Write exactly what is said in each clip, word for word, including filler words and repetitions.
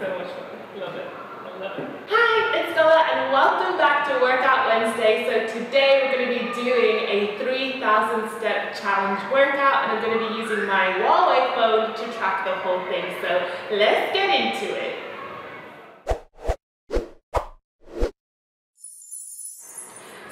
so much fun. Love it. I love it. Hi, it's Stella and welcome back to Workout Wednesday. So today we're going to be doing a three thousand step challenge workout and I'm going to be using my Huawei phone to track the whole thing. So let's get into it.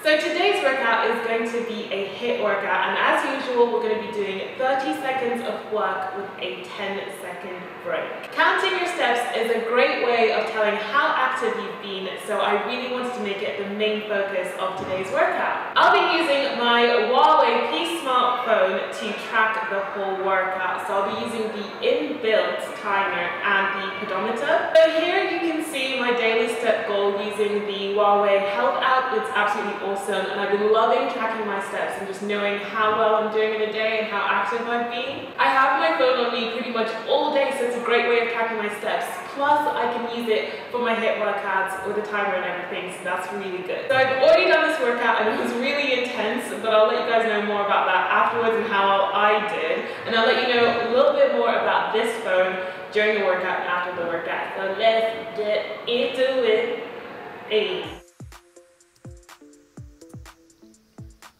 So today's workout is going to be a HIIT workout and as usual we're going to be doing thirty seconds of work with a ten second break. Counting your steps is a great way of telling how active you've been, so I really wanted to make it the main focus of today's workout. I'll be using my Huawei P Smart phone to track the whole workout, so I'll be using the inbuilt timer and the pedometer. So here you can see my daily step goal using the Huawei Health app. It's absolutely awesome. Awesome, and I've been loving tracking my steps and just knowing how well I'm doing in a day and how active I've been. I have my phone on me pretty much all day, so it's a great way of tracking my steps. Plus, I can use it for my HIIT workouts with a timer and everything, so that's really good. So I've already done this workout and it was really intense, but I'll let you guys know more about that afterwards and how I did. And I'll let you know a little bit more about this phone during the workout and after the workout. So let's get into it. Hey.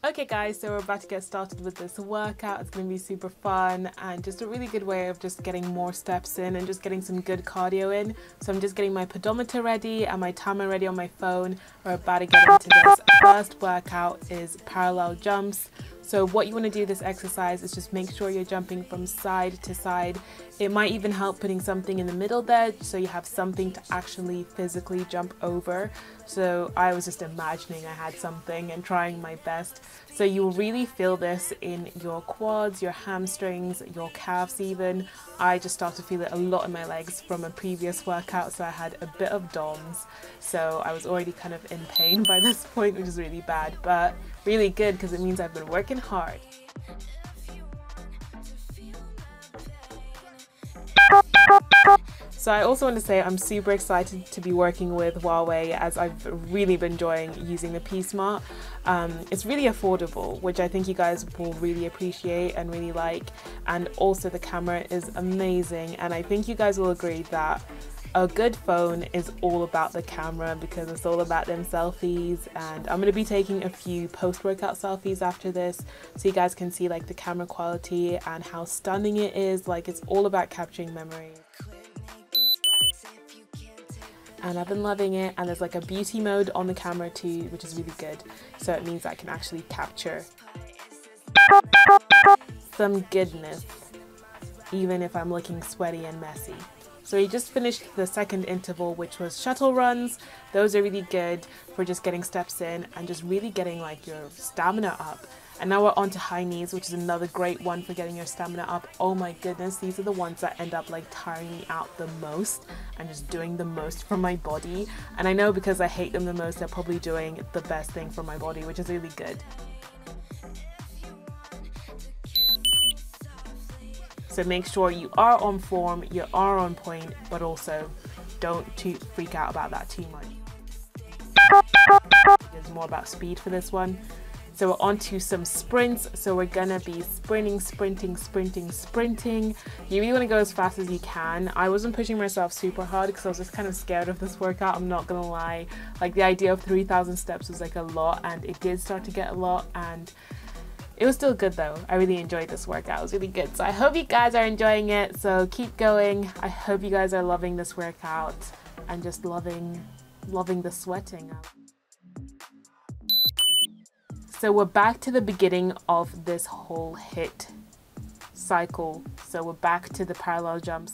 Okay guys, so we're about to get started with this workout. It's going to be super fun and just a really good way of just getting more steps in and just getting some good cardio in. So I'm just getting my pedometer ready and my timer ready on my phone. We're about to get into this. First workout is parallel jumps. So what you want to do this exercise is just make sure you're jumping from side to side. It might even help putting something in the middle there so you have something to actually physically jump over. So I was just imagining I had something and trying my best. So you'll really feel this in your quads, your hamstrings, your calves even. I just started to feel it a lot in my legs from a previous workout, so I had a bit of DOMS. So I was already kind of in pain by this point, which is really bad, but really good because it means I've been working hard. So I also want to say I'm super excited to be working with Huawei as I've really been enjoying using the P Smart. Um, it's really affordable, which I think you guys will really appreciate and really like. And also the camera is amazing, and I think you guys will agree that a good phone is all about the camera because it's all about them selfies. And I'm going to be taking a few post-workout selfies after this so you guys can see like the camera quality and how stunning it is. Like, it's all about capturing memories. And I've been loving it, and there's like a beauty mode on the camera too, which is really good. So it means I can actually capture some goodness, even if I'm looking sweaty and messy. So we just finished the second interval, which was shuttle runs. Those are really good for just getting steps in and just really getting like your stamina up. And now we're on to high knees, which is another great one for getting your stamina up. Oh my goodness, these are the ones that end up like tiring me out the most and just doing the most for my body. And I know because I hate them the most, they're probably doing the best thing for my body, which is really good. So make sure you are on form, you are on point, but also don't too freak out about that too much. It's more about speed for this one. So we're on to some sprints. So we're gonna be sprinting, sprinting, sprinting, sprinting. You really wanna go as fast as you can. I wasn't pushing myself super hard because I was just kind of scared of this workout, I'm not gonna lie. Like, the idea of three thousand steps was like a lot, and it did start to get a lot, and it was still good though. I really enjoyed this workout, it was really good. So I hope you guys are enjoying it, so keep going. I hope you guys are loving this workout and just loving, loving the sweating. So we're back to the beginning of this whole HIIT cycle. So we're back to the parallel jumps.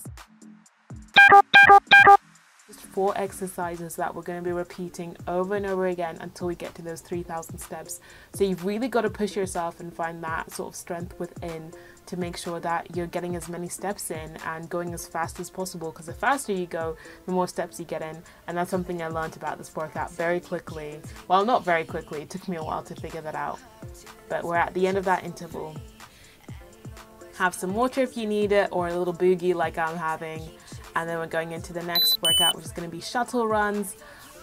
Just four exercises that we're going to be repeating over and over again until we get to those three thousand steps. So you've really got to push yourself and find that sort of strength within to make sure that you're getting as many steps in and going as fast as possible, because the faster you go, the more steps you get in. And that's something I learned about this workout very quickly. Well, not very quickly, it took me a while to figure that out. But we're at the end of that interval. Have some water if you need it, or a little boogie like I'm having. And then we're going into the next workout, which is going to be shuttle runs.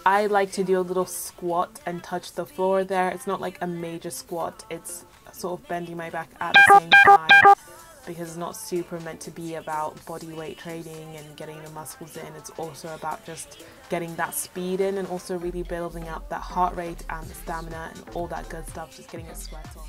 I like to do a little squat and touch the floor there. It's not like a major squat, it's sort of bending my back at the same time because it's not super meant to be about body weight training and getting the muscles in. It's also about just getting that speed in, and also really building up that heart rate and the stamina and all that good stuff, just getting a sweat on.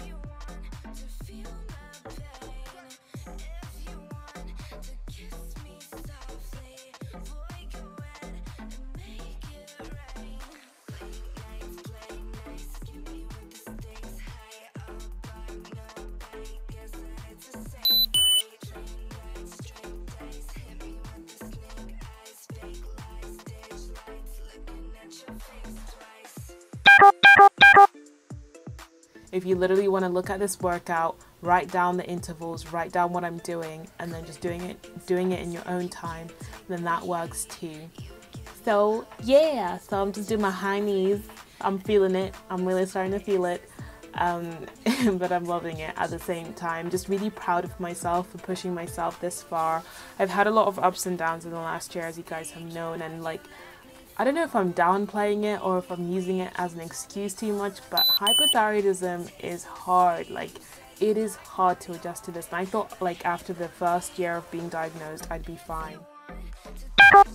If you literally want to look at this workout, write down the intervals, write down what I'm doing, and then just doing it doing it in your own time, then that works too. So yeah, so I'm just doing my high knees. I'm feeling it. I'm really starting to feel it, um, but I'm loving it at the same time. Just really proud of myself for pushing myself this far. I've had a lot of ups and downs in the last year, as you guys have known, and like, I don't know if I'm downplaying it or if I'm using it as an excuse too much, but hypothyroidism is hard. Like, it is hard to adjust to this. And I thought, like, after the first year of being diagnosed, I'd be fine. But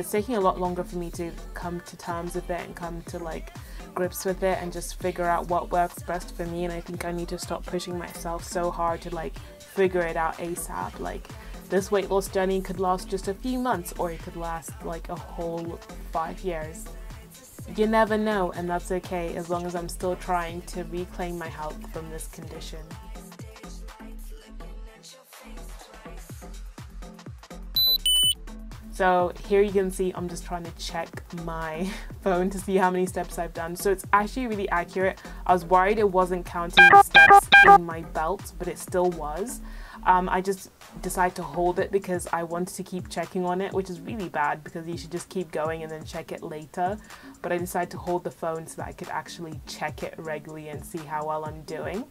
it's taking a lot longer for me to come to terms with it and come to, like, grips with it and just figure out what works best for me. And I think I need to stop pushing myself so hard to, like, figure it out ASAP. Like, this weight loss journey could last just a few months, or it could last like a whole five years. You never know, and that's okay, as long as I'm still trying to reclaim my health from this condition. So here you can see I'm just trying to check my phone to see how many steps I've done. So it's actually really accurate. I was worried it wasn't counting the steps in my belt, but it still was. Um, I just decided to hold it because I wanted to keep checking on it, which is really bad because you should just keep going and then check it later. But I decided to hold the phone so that I could actually check it regularly and see how well I'm doing.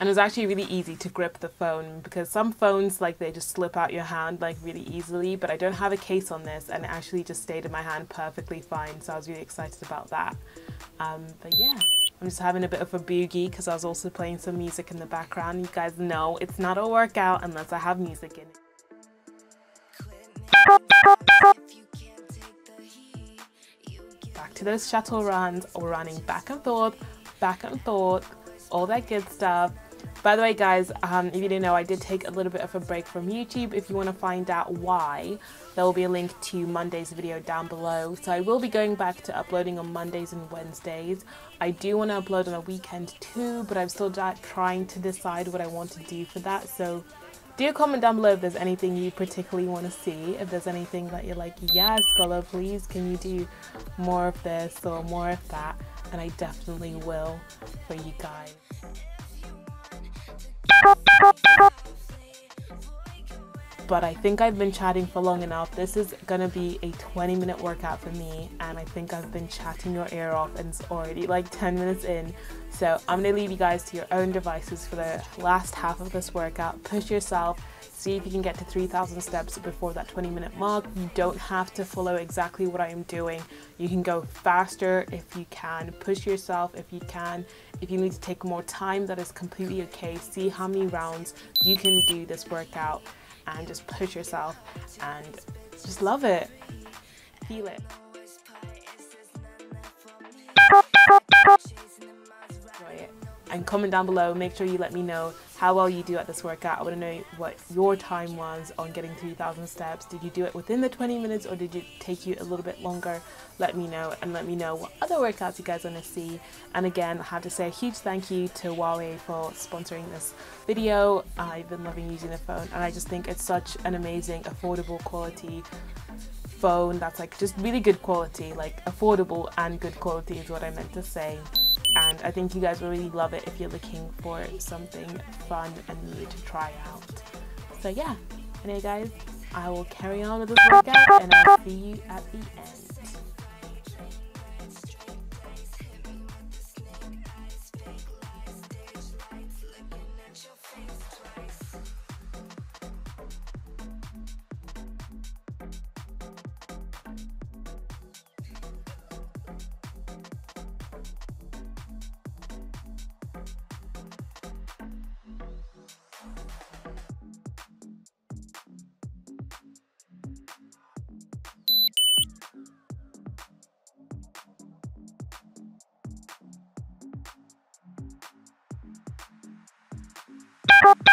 And it was actually really easy to grip the phone, because some phones, like, they just slip out your hand like really easily, but I don't have a case on this, and it actually just stayed in my hand perfectly fine, so I was really excited about that. Um, but yeah, I'm just having a bit of a boogie because I was also playing some music in the background. You guys know it's not a workout unless I have music in it. Back to those shuttle runs, or running back and forth, back and forth, all that good stuff. By the way, guys, um, if you didn't know, I did take a little bit of a break from YouTube. If you want to find out why, there will be a link to Monday's video down below. So I will be going back to uploading on Mondays and Wednesdays. I do want to upload on a weekend too, but I'm still trying to decide what I want to do for that. So do comment down below if there's anything you particularly want to see. If there's anything that you're like, yeah, Scholar, please, can you do more of this or more of that? And I definitely will for you guys. But I think I've been chatting for long enough. This is gonna be a twenty minute workout for me, and I think I've been chatting your ear off, and it's already like ten minutes in. So I'm gonna leave you guys to your own devices for the last half of this workout. Push yourself, see if you can get to three thousand steps before that twenty minute mark. You don't have to follow exactly what I am doing. You can go faster if you can, push yourself if you can. If you need to take more time, that is completely okay. See how many rounds you can do this workout, and just push yourself and just love it, feel it. Enjoy it. And comment down below, make sure you let me know how well you do at this workout. I want to know what your time was on getting three thousand steps. Did you do it within the twenty minutes, or did it take you a little bit longer? Let me know, and let me know what other workouts you guys want to see. And again, I have to say a huge thank you to Huawei for sponsoring this video. I've been loving using the phone, and I just think it's such an amazing, affordable quality phone that's like just really good quality, like affordable and good quality is what I meant to say. And I think you guys will really love it if you're looking for something fun and new to try out. So yeah, anyway guys, I will carry on with this workout, and I'll see you at the end. If you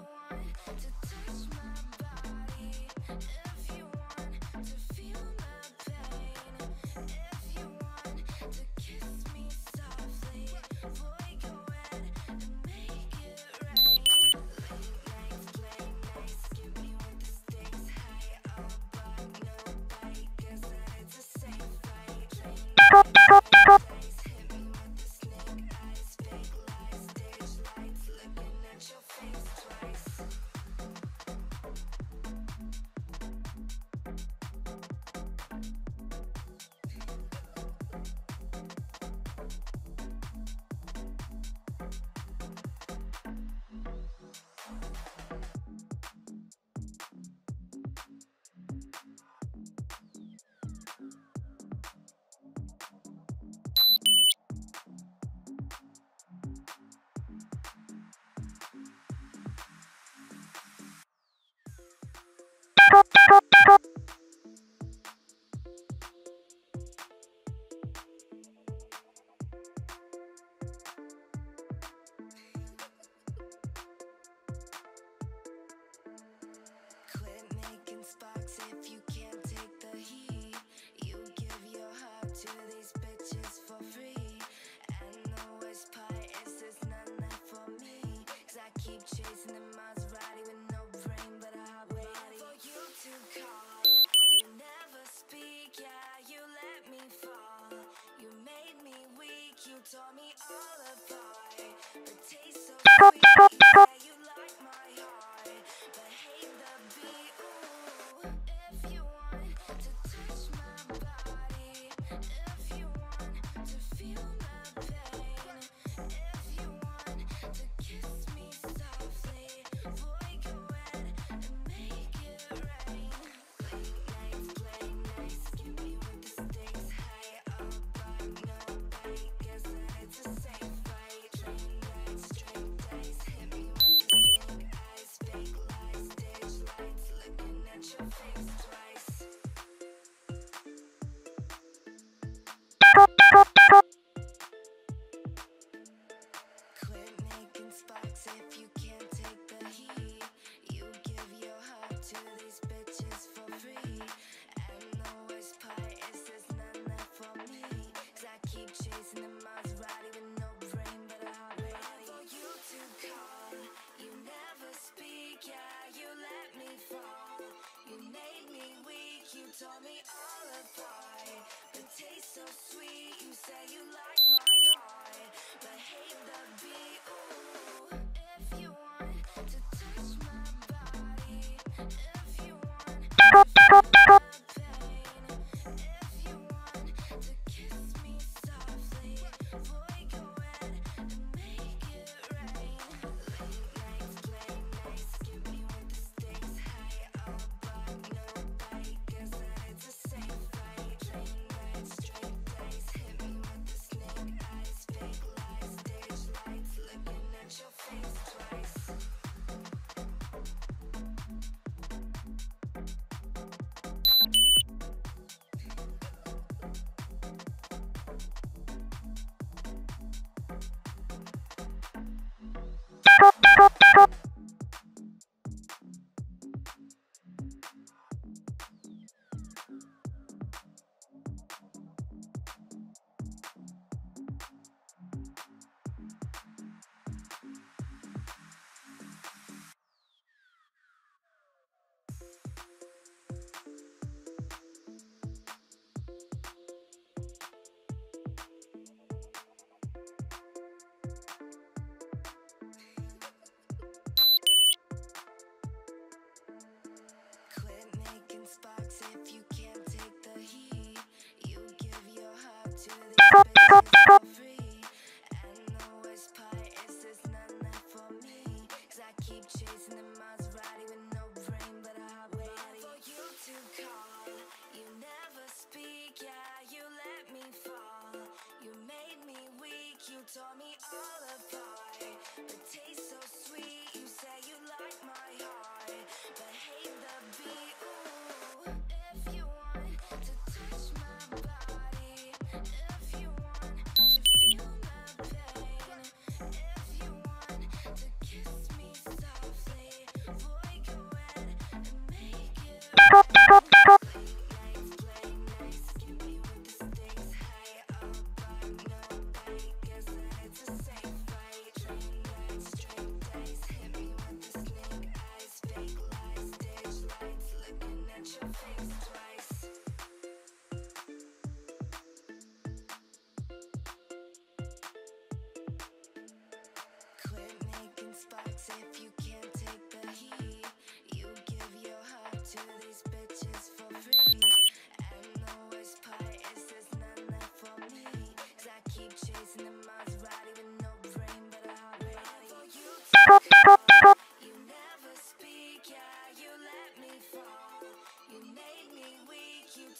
want to touch my body,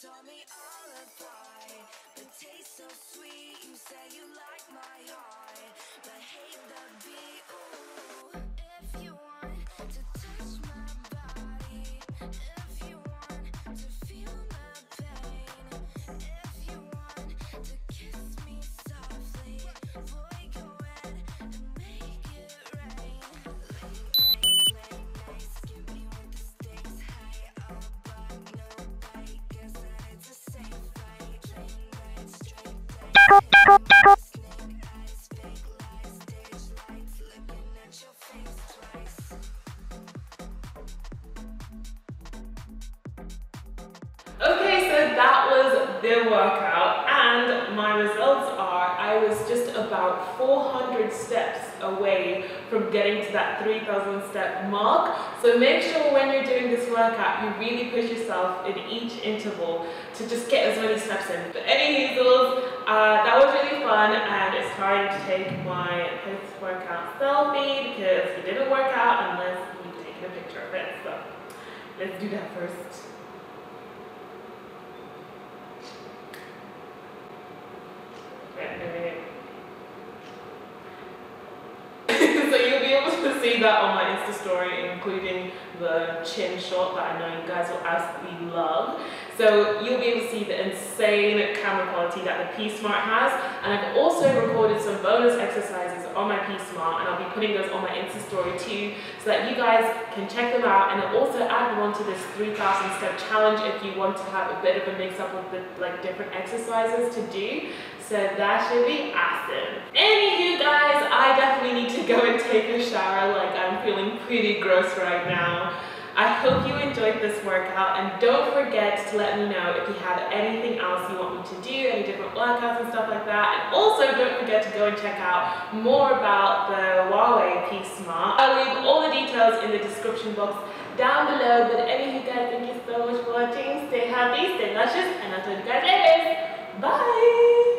tore me all apart, but taste so sweet. You say you like my heart, but hate the beat. Ooh, if you want to touch my body, if you want to feel my pain, if you want to kiss me softly, boy, go ahead and make it rain. Late nights, late nights, give me with the stakes high up. Okay, so that was the workout, and my results are I was just about four hundred steps away from getting to that three thousand step mark. So make sure when you're doing this workout, you really push yourself in each interval to just get as many steps in. But anywho, Uh, that was really fun, and it's time to take my post-workout selfie because it didn't work out unless you've taken a picture of it. So let's do that first. So you'll be able to see that on my Insta story, including the chin shot that I know you guys will absolutely love. So you'll be able to see the insane camera quality that the P Smart has, and I've also recorded some bonus exercises on my P Smart, and I'll be putting those on my Insta story too, so that you guys can check them out. And I'll also add one to this three thousand step challenge if you want to have a bit of a mix up of the like different exercises to do. So that should be awesome. Anywho, guys, I definitely need to go and take a shower. Like, I'm feeling pretty gross right now. I hope you enjoyed this workout, and don't forget to let me know if you have anything else you want me to do, any different workouts and stuff like that. And also don't forget to go and check out more about the Huawei P Smart. I'll leave all the details in the description box down below. But anywho, guys, thank you so much for watching. Stay happy, stay luscious, and I'll see you guys later. Bye!